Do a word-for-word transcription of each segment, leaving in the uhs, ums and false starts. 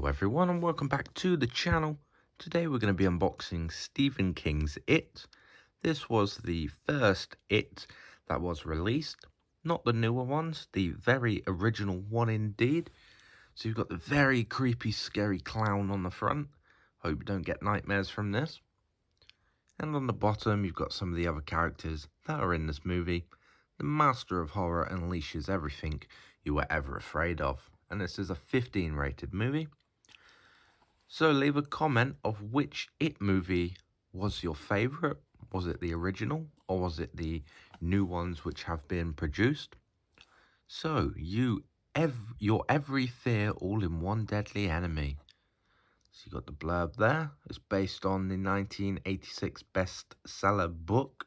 Hello everyone and welcome back to the channel. Today we're going to be unboxing Stephen King's It. This was the first It that was released, not the newer ones, the very original one indeed. So you've got the very creepy scary clown on the front, hope you don't get nightmares from this. And on the bottom you've got some of the other characters that are in this movie. The master of horror unleashes everything you were ever afraid of. And this is a fifteen rated movie. So leave a comment of which It movie was your favourite. Was it the original or was it the new ones which have been produced? So you, ev your every fear all in one deadly enemy. So you got the blurb there. It's based on the nineteen eighty-six bestseller book.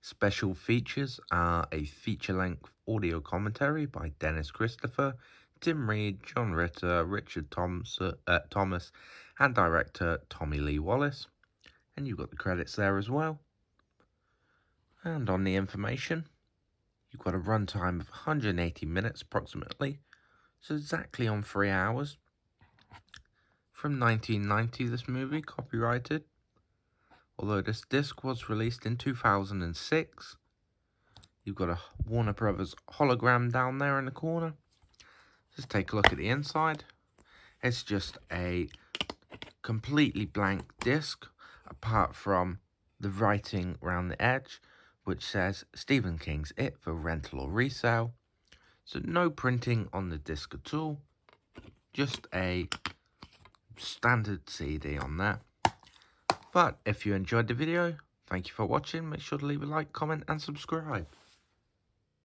Special features are a feature-length audio commentary by Dennis Christopher, Tim Reid, John Ritter, Richard Thomas, uh, Thomas, and director Tommy Lee Wallace. And you've got the credits there as well. And on the information, you've got a runtime of one hundred eighty minutes approximately, so exactly on three hours. From nineteen ninety, this movie, copyrighted, although this disc was released in two thousand six. You've got a Warner Brothers hologram down there in the corner. Just take a look at the inside. It's just a completely blank disc, apart from the writing around the edge, which says Stephen King's It for rental or resale. So no printing on the disc at all. Just a standard C D on there. But if you enjoyed the video, thank you for watching. Make sure to leave a like, comment, and subscribe.